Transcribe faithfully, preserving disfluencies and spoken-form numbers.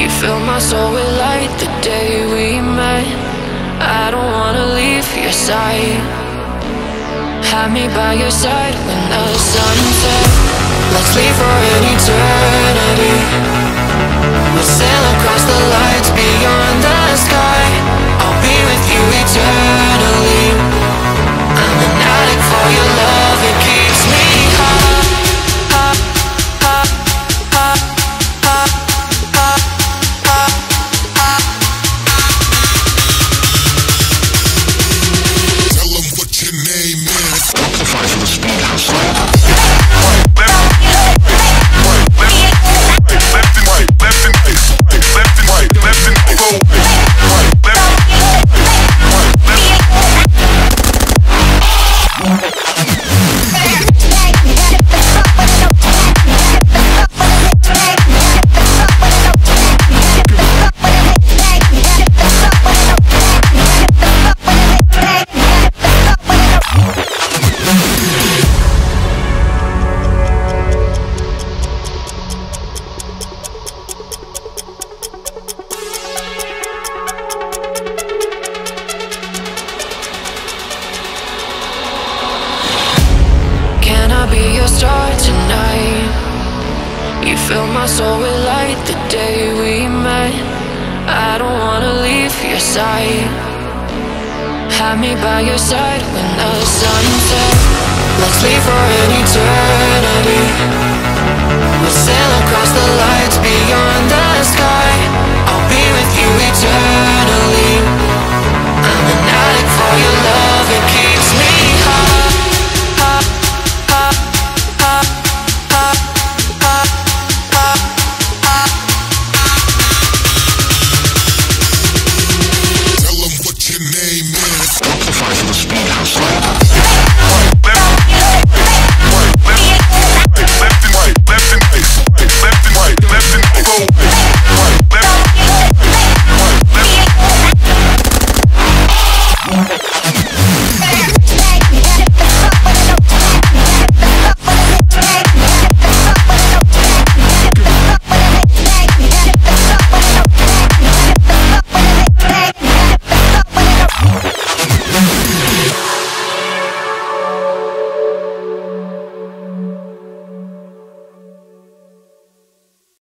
You fill my soul with light the day we met. I don't wanna leave your side. Have me by your side when the sun sets. Let's leave for an eternity. We'll sail across the lights beyond the sky. I'll be with you eternally. I'm an addict for your love, it keeps me high. Have me by your side when the sun sets. Let's leave.